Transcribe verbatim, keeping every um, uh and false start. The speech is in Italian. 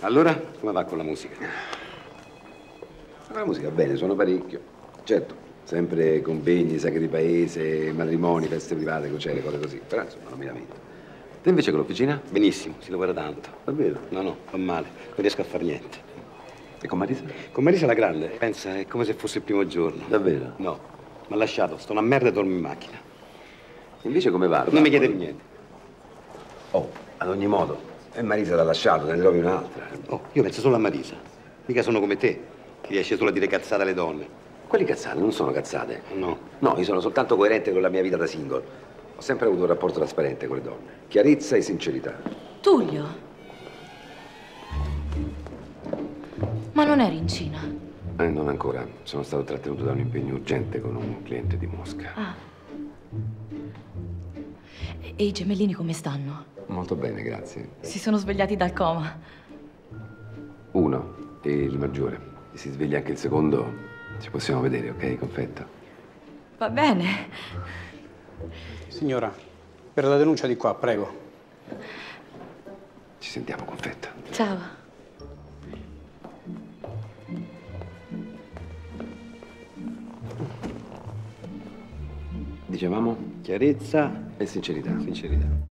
Allora, come va con la musica? La musica va bene, suono parecchio. Certo, sempre convegni, sagre di paese, matrimoni, feste private, crociere, cose così. Però insomma, non mi lamento. Te invece con l'officina? Benissimo, si lavora tanto. Davvero? No, no, fa male, non riesco a far niente. E con Marisa? Con Marisa la grande. Pensa, è come se fosse il primo giorno. Davvero? No, mi ha lasciato, sto una merda e dormo in macchina. Invece come va? Non mi chiede più niente. Oh, ad ogni modo, e Marisa l'ha lasciato, te ne trovi un'altra. Oh, io penso solo a Marisa. Mica sono come te, che riesce solo a dire cazzate alle donne. Quelle cazzate non sono cazzate. No. No, io sono soltanto coerente con la mia vita da single. Ho sempre avuto un rapporto trasparente con le donne. Chiarezza e sincerità. Tullio. Ma non eri in Cina? Eh, non ancora. Sono stato trattenuto da un impegno urgente con un cliente di Mosca. Ah. E i gemellini come stanno? Molto bene, grazie. Si sono svegliati dal coma. Uno è il maggiore. Si sveglia anche il secondo. Ci possiamo vedere, ok? Confetta. Va bene. Signora, per la denuncia di qua, prego. Ci sentiamo, Confetta. Ciao. Dicevamo chiarezza e sincerità. Sincerità.